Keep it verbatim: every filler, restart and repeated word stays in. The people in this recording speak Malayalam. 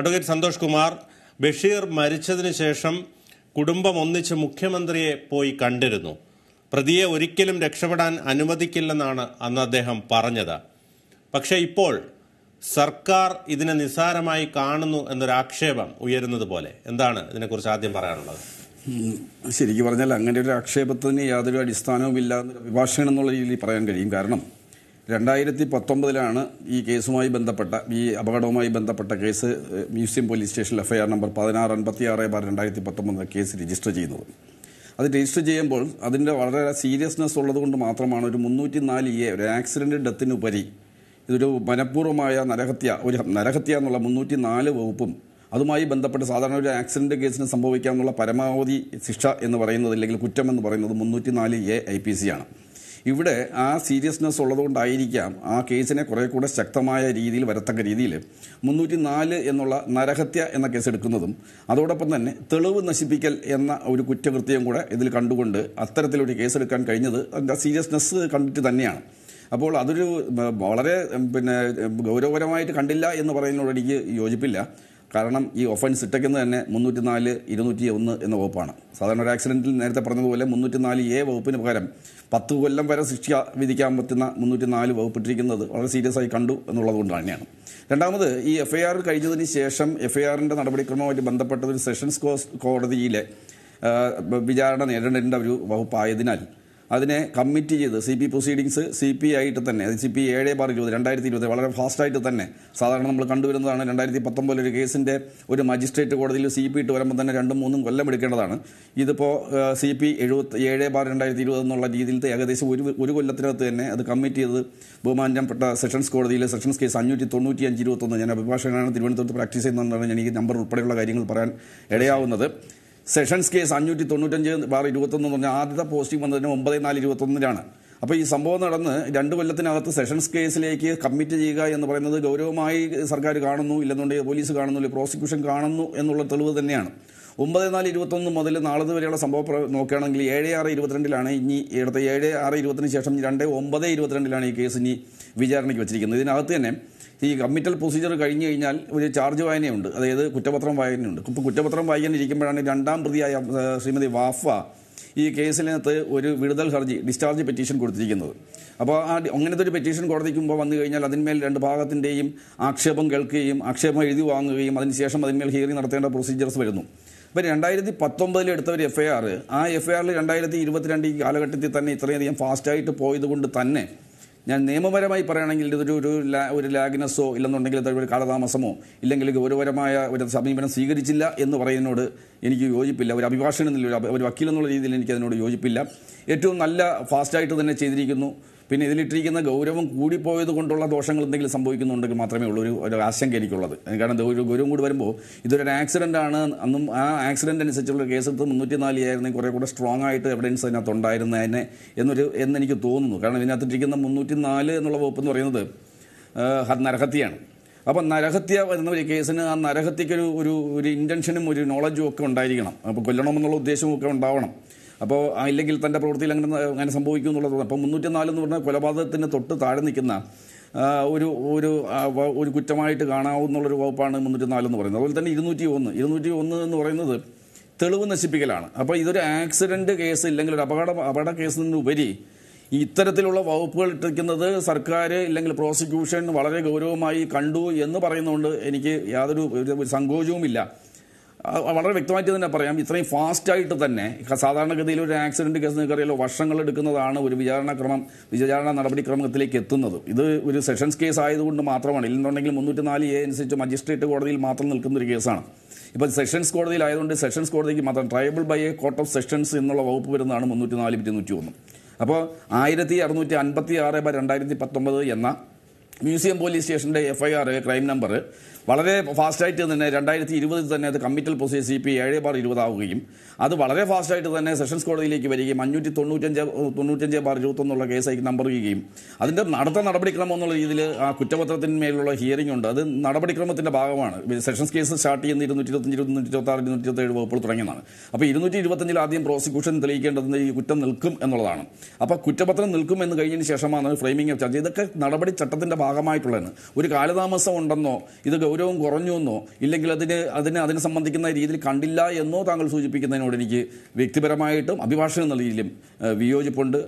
അഡ്വക്കേറ്റ് സന്തോഷ് കുമാർ ബഷീർ മരിച്ചതിന് ശേഷം കുടുംബം ഒന്നിച്ച് മുഖ്യമന്ത്രിയെ പോയി കണ്ടിരുന്നു. പ്രതിയെ ഒരിക്കലും രക്ഷപ്പെടാൻ അനുവദിക്കില്ലെന്നാണ് അന്ന് അദ്ദേഹം പറഞ്ഞത്. പക്ഷേ ഇപ്പോൾ സർക്കാർ ഇതിനെ നിസ്സാരമായി കാണുന്നു എന്നൊരാക്ഷേപം ഉയരുന്നത് പോലെ, എന്താണ് ഇതിനെക്കുറിച്ച് ആദ്യം പറയാനുള്ളത്? ശരിക്കും പറഞ്ഞാൽ അങ്ങനെ ഒരു ആക്ഷേപത്തിന് യാതൊരു അടിസ്ഥാനവുമില്ല എന്നൊരു അഭിഭാഷകൻ എന്നുള്ള രീതിയിൽ പറയാൻ കഴിയും. കാരണം രണ്ടായിരത്തി പത്തൊമ്പതിലാണ് ഈ കേസുമായി ബന്ധപ്പെട്ട ഈ അപകടവുമായി ബന്ധപ്പെട്ട കേസ് മ്യൂസിയം പോലീസ് സ്റ്റേഷനിൽ എഫ് ഐ ആർ നമ്പർ പതിനാറ് അൻപത്തി ആറ് ബാർ രണ്ടായിരത്തി പത്തൊമ്പത് കേസ് രജിസ്റ്റർ ചെയ്യുന്നത്. അത് രജിസ്റ്റർ ചെയ്യുമ്പോൾ അതിൻ്റെ വളരെ സീരിയസ്നെസ് ഉള്ളതുകൊണ്ട് മാത്രമാണ് ഒരു മുന്നൂറ്റി നാല് എ ഒരു ആക്സിഡൻ്റ് ഡെത്തിനുപരി ഇതൊരു മനഃപൂർവ്വമായ നരഹത്യ ഒരു നരഹത്യ എന്നുള്ള മുന്നൂറ്റി നാല് വകുപ്പും അതുമായി ബന്ധപ്പെട്ട് സാധാരണ ഒരു ആക്സിഡൻ്റ് കേസിന് സംഭവിക്കാമെന്നുള്ള പരമാവധി ശിക്ഷ എന്ന് പറയുന്നത് അല്ലെങ്കിൽ കുറ്റം എന്ന് പറയുന്നത് മുന്നൂറ്റി നാല് എ ഐ പി സി ആണ്. ഇവിടെ ആ സീരിയസ്നെസ് ഉള്ളതുകൊണ്ടായിരിക്കാം ആ കേസിനെ കുറേ കൂടെ ശക്തമായ രീതിയിൽ വരത്തക്ക രീതിയിൽ മുന്നൂറ്റി നാല് എന്നുള്ള നരഹത്യ എന്ന കേസ് എടുക്കുന്നതും അതോടൊപ്പം തന്നെ തെളിവ് നശിപ്പിക്കൽ എന്ന ഒരു കുറ്റകൃത്യം കൂടെ ഇതിൽ കണ്ടുകൊണ്ട് അത്തരത്തിലൊരു കേസെടുക്കാൻ കഴിഞ്ഞത് അതിൻ്റെ സീരിയസ്നെസ് കണ്ടിട്ട് തന്നെയാണ്. അപ്പോൾ അതൊരു വളരെ പിന്നെ ഗൗരവകരമായിട്ട് കണ്ടില്ല എന്ന് പറയുന്നതിനോട് എനിക്ക് യോജിപ്പില്ല. കാരണം ഈ ഒഫൻസ് ഇട്ടേക്കുന്നത് തന്നെ മുന്നൂറ്റി നാല് ഇരുന്നൂറ്റി ഒന്ന് എന്ന വകുപ്പാണ്. സാധാരണ ഒരു ആക്സിഡൻറ്റിൽ നേരത്തെ പറഞ്ഞതുപോലെ മുന്നൂറ്റി നാല് എ വകുപ്പിന് പകരം പത്ത് കൊല്ലം വരെ ശിക്ഷ വിധിക്കാൻ പറ്റുന്ന മുന്നൂറ്റി നാല് വകുപ്പ് ഇട്ടിരിക്കുന്നത് വളരെ സീരിയസ് ആയി കണ്ടു എന്നുള്ളത് കൊണ്ട് തന്നെയാണ്. രണ്ടാമത് ഈ എഫ് ഐ ആർ കഴിഞ്ഞതിന് ശേഷം എഫ് ഐ ആറിൻ്റെ നടപടിക്രമവുമായിട്ട് ബന്ധപ്പെട്ട ഒരു സെഷൻസ് കോടതിയിലെ വിചാരണ നേരിടേണ്ട ഒരു വകുപ്പായതിനാൽ അതിനെ കമ്മിറ്റ് ചെയ്ത് C P proceedings C P ആയിട്ട് തന്നെ സി പി ഏഴ് ബാർ ഇരുപത് രണ്ടായിരത്തി ഇരുപത് വളരെ ഫാസ്റ്റായിട്ട് തന്നെ സാധാരണ നമ്മൾ കണ്ടുവരുന്നതാണ്. രണ്ടായിരത്തി പത്തൊമ്പതിൽ ഒരു കേസിൻ്റെ ഒരു മജിസ്ട്രേറ്റ് കോടതിയിൽ സി പി ഇട്ട് വരുമ്പോൾ തന്നെ രണ്ടും മൂന്നും കൊല്ലം എടുക്കേണ്ടതാണ്. ഇതിപ്പോൾ സി പി എഴുപത്തി ഏഴ് ബാർ രണ്ടായിരത്തി ഇരുപത് എന്നുള്ള രീതിയിലത്തെ ഏകദേശം ഒരു ഒരു കൊല്ലത്തിനകത്ത് തന്നെ അത് കമ്മിറ്റ് ചെയ്ത് ബഹുമാനപ്പെട്ട സെഷൻസ് കോടതിയിലെ സെഷൻസ് കേസ് അഞ്ഞൂറ്റി തൊണ്ണൂറ്റി അഞ്ച് ഇരുപത്തൊന്ന് ഞാൻ അഭിഭാഷകനാണ്, തിരുവനന്തപുരത്ത് പ്രാക്ടീസ് ചെയ്യുന്നതാണ്, എനിക്ക് നമ്പർ ഉൾപ്പെടെയുള്ള കാര്യങ്ങൾ പറയാൻ ഇടയാവുന്നത്. സെഷൻസ് കേസ് അഞ്ഞൂറ്റി തൊണ്ണൂറ്റഞ്ച് ബാർ ഇരുപത്തൊന്ന് എന്ന് പറഞ്ഞാൽ ആദ്യത്തെ പോസ്റ്റിംഗ് വന്നതിന് ഒമ്പത് നാല് ഇരുപത്തൊന്നിലാണ്. അപ്പോൾ ഈ സംഭവം നടന്ന് രണ്ട് കൊല്ലത്തിനകത്ത് സെഷൻസ് കേസിലേക്ക് കമ്മിറ്റ് ചെയ്യുക എന്ന് പറയുന്നത് ഗൗരവമായി സർക്കാർ കാണുന്നു, ഇല്ലെന്നുണ്ടെങ്കിൽ പോലീസ് കാണുന്നു, പ്രോസിക്യൂഷൻ കാണുന്നു എന്നുള്ള തെളിവ് തന്നെയാണ്. ഒമ്പത് നാല് ഇരുപത്തൊന്ന് മുതൽ നാളത് വരെയുള്ള സംഭവം നോക്കുകയാണെങ്കിൽ ഏഴ് ആറ് ഇരുപത്തിരണ്ടിലാണ് ഇനി ഇടത്തെ ഏഴ് ആറ് ഇരുപത്തിന് ശേഷം രണ്ട് ഒമ്പത് ഇരുപത്തിരണ്ടിലാണ് ഈ കേസ് ഇനി വിചാരണയ്ക്ക് വെച്ചിരിക്കുന്നത്. ഇതിനകത്ത് തന്നെ ഈ കമ്മിറ്റൽ പ്രൊസീജിയർ കഴിഞ്ഞു കഴിഞ്ഞാൽ ഒരു ചാർജ് വായനയുണ്ട്, അതായത് കുറ്റപത്രം വായനയുണ്ട്. ഇപ്പോൾ കുറ്റപത്രം വായിക്കാനിരിക്കുമ്പോഴാണ് രണ്ടാം പ്രതിയായ ശ്രീമതി വാഫ ഈ കേസിനകത്ത് ഒരു വിടുതൽ ഹർജി ഡിസ്ചാർജ് പെറ്റീഷൻ കൊടുത്തിരിക്കുന്നത്. അപ്പോൾ ആ അങ്ങനത്തെ ഒരു പെറ്റീഷൻ കോടതിക്ക് മുമ്പ് വന്നു കഴിഞ്ഞാൽ അതിന്മേൽ രണ്ട് ഭാഗത്തിൻ്റെയും ആക്ഷേപം കേൾക്കുകയും ആക്ഷേപം എഴുതി വാങ്ങുകയും അതിനുശേഷം അതിന്മേൽ ഹിയറിംഗ് നടത്തേണ്ട പ്രൊസീജിയേഴ്സ് വരുന്നു. ഇപ്പോൾ രണ്ടായിരത്തി പത്തൊമ്പതിൽ എടുത്ത ഒരു എഫ് ഐ ആർ ആ എഫ് ഐ ആറിൽ രണ്ടായിരത്തി ഇരുപത്തിരണ്ട് ഈ കാലഘട്ടത്തിൽ തന്നെ ഇത്രയധികം ഫാസ്റ്റായിട്ട് പോയത് കൊണ്ട് തന്നെ ഞാൻ നിയമപരമായി പറയുകയാണെങ്കിൽ ഇതൊരു ഒരു ലാ ഒരു ലാഗ്നസ്സോ ഇല്ലെന്നുണ്ടെങ്കിൽ ഒരു കാലതാമസമോ ഇല്ലെങ്കിൽ ഗൗരവപരമായ ഒരു സമീപനം സ്വീകരിച്ചില്ല എന്ന് പറയുന്നതിനോട് എനിക്ക് യോജിപ്പില്ല. ഒരു അഭിഭാഷകൻ എന്നില്ല, ഒരു വക്കീൽ എന്നുള്ള രീതിയിൽ എനിക്കതിനോട് യോജിപ്പില്ല. ഏറ്റവും നല്ല ഫാസ്റ്റായിട്ട് തന്നെ ചെയ്തിരിക്കുന്നു. പിന്നെ ഇതിലിട്ടിരിക്കുന്ന ഗൗരവം കൂടിപ്പോയത് കൊണ്ടുള്ള ദോഷങ്ങൾ എന്തെങ്കിലും സംഭവിക്കുന്നുണ്ടെങ്കിൽ മാത്രമേ ഉള്ളൂ ഒരു ഒരു ആശങ്ക എനിക്കുള്ളത്. കാരണം ഒരു ഗൗരവം കൂടി വരുമ്പോൾ ഇതൊരു ആക്സിഡൻ്റ് ആണ് അന്നും ആ ആക്സിഡൻ്റ് അനുസരിച്ചുള്ള കേസെടുത്ത് മുന്നൂറ്റി നാല് ആയിരുന്നെങ്കിൽ കുറേ കൂടെ സ്ട്രോങ് ആയിട്ട് എവിഡൻസ് അതിനകത്ത് ഉണ്ടായിരുന്നതിനെ എന്നൊരു എന്നെനിക്ക് തോന്നുന്നു. കാരണം ഇതിനകത്തിട്ടിരിക്കുന്ന മുന്നൂറ്റി നാല് എന്നുള്ള വകുപ്പ് എന്ന് പറയുന്നത് നരഹത്യയാണ്. അപ്പം നരഹത്യ എന്ന ഒരു കേസിന് ആ നരഹത്യക്കൊരു ഒരു ഒരു ഇൻറ്റൻഷനും ഒരു നോളജും ഒക്കെ ഉണ്ടായിരിക്കണം. അപ്പോൾ കൊല്ലണമെന്നുള്ള ഉദ്ദേശവും ഒക്കെ ഉണ്ടാവണം. അപ്പോൾ ഇല്ലെങ്കിൽ തൻ്റെ പ്രവൃത്തിയിൽ അങ്ങനെ അങ്ങനെ സംഭവിക്കും എന്നുള്ളതാണ്. അപ്പോൾ മുന്നൂറ്റി നാല് എന്ന് പറഞ്ഞാൽ കൊലപാതകത്തിന് തൊട്ട് താഴെ നിൽക്കുന്ന ഒരു ഒരു ഒരു കുറ്റമായിട്ട് കാണാവുന്നുള്ളൊരു വകുപ്പാണ് മുന്നൂറ്റി നാല് എന്ന് പറയുന്നത്. അതുപോലെ തന്നെ ഇരുന്നൂറ്റി ഒന്ന് ഇരുന്നൂറ്റി ഒന്ന് എന്ന് പറയുന്നത് തെളിവ് നശിപ്പിക്കലാണ്. അപ്പോൾ ഇതൊരു ആക്സിഡൻറ്റ് കേസ് ഇല്ലെങ്കിൽ ഒരു അപകട അപകട കേസിനുപരി ഇത്തരത്തിലുള്ള വകുപ്പുകൾ ഇട്ടിരിക്കുന്നത് സർക്കാർ ഇല്ലെങ്കിൽ പ്രോസിക്യൂഷൻ വളരെ ഗൗരവമായി കണ്ടു എന്ന് പറയുന്നതുകൊണ്ട് എനിക്ക് യാതൊരു ഒരു സങ്കോചവുമില്ല. വളരെ വ്യക്തമായിട്ട് തന്നെ പറയാം, ഇത്രയും ഫാസ്റ്റായിട്ട് തന്നെ സാധാരണഗതിയിൽ ഒരു ആക്സിഡൻറ്റ് കേസ് നിങ്ങൾക്കറിയാലോ വർഷങ്ങളെടുക്കുന്നതാണ് ഒരു വിചാരണക്രമം വിചാരണ നടപടിക്രമത്തിലേക്ക് എത്തുന്നത്. ഇത് ഒരു സെഷൻസ് കേസ് ആയതുകൊണ്ട് മാത്രമാണ്, ഇല്ലെന്നുണ്ടെങ്കിൽ മുന്നൂറ്റി നാല് എ അനുസരിച്ച് മജിസ്ട്രേറ്റ് കോടതിയിൽ മാത്രം നിൽക്കുന്നൊരു കേസാണ്. ഇപ്പോൾ സെഷൻസ് കോടതിയിലായതുകൊണ്ട് സെഷൻസ് കോടതിക്ക് മാത്രം triable by a court of sessions എന്നുള്ള വകുപ്പ് വരുന്നതാണ് മുന്നൂറ്റി നാല് ഇരുന്നൂറ്റി ഒന്ന്. അപ്പോൾ ആയിരത്തി അറുന്നൂറ്റി അൻപത്തി ആറ് ബൈ രണ്ടായിരത്തി പത്തൊമ്പത് എന്ന മ്യൂസിയം പോലീസ് സ്റ്റേഷൻ്റെ F I R crime number വളരെ ഫാസ്റ്റായിട്ട് തന്നെ രണ്ടായിരത്തി ഇരുപതിൽ തന്നെ അത് കമ്മിറ്റൽ പ്രൊസീജിയർ സി പി ഏഴ് ബാർ ഇരുപതാവുകയും അത് വളരെ ഫാസ്റ്റായിട്ട് തന്നെ സെഷൻസ് കോടതിയിലേക്ക് വരികയും അഞ്ഞൂറ്റി തൊണ്ണൂറ്റഞ്ച് തൊണ്ണൂറ്റഞ്ച് ബാർ ഇരുപത്തൊന്നുള്ള കേസായി നമ്പർ ചെയ്യുകയും അതിൻ്റെ അടുത്ത നടപടിക്രമം എന്നുള്ള രീതിയിൽ ആ കുറ്റപത്രത്തിന്മേലുള്ള ഹിയറിംഗ് ഉണ്ട്. അത് നടപടിക്രമത്തിൻ്റെ ഭാഗമാണ്. സെഷൻസ് കേസ് സ്റ്റാർട്ട് ചെയ്യുന്ന ഇരുന്നൂറ്റി ഇരുപത്തഞ്ച് ഇരുന്നൂറ്റി ഇരുപത്താറ് ഇരുന്നൂറ്റി ഇരുപത്തേഴ് വകുപ്പുകൾ തുടങ്ങിയതാണ്. അപ്പോൾ ഇരുന്നൂറ്റി ഇരുപത്തഞ്ചിൽ ആദ്യം പ്രോസിക്യൂഷൻ തെളിയിക്കേണ്ടത് ഈ കുറ്റം നിൽക്കും എന്നുള്ളതാണ്. അപ്പോൾ കുറ്റപത്രം നിൽക്കും എന്ന് കഴിഞ്ഞതിന് ശേഷമാണ് ഫ്രെയിമിംഗ് ഓഫ് ചാർജ്. ഇതൊക്കെ നടപടി ചട്ടത്തിൻ്റെ ഭാഗം ഭാഗമായിട്ടുള്ളതാണ്. ഒരു കാലതാമസം ഉണ്ടെന്നോ ഇത് ഗൗരവം കുറഞ്ഞു എന്നോ ഇല്ലെങ്കിൽ അതിന് അതിനെ അതിനെ സംബന്ധിക്കുന്ന രീതിയിൽ കണ്ടില്ല എന്നോ താങ്കൾ സൂചിപ്പിക്കുന്നതിനോട് എനിക്ക് വ്യക്തിപരമായിട്ടും അഭിഭാഷകൻ എന്ന രീതിയിലും വിയോജിപ്പുണ്ട്.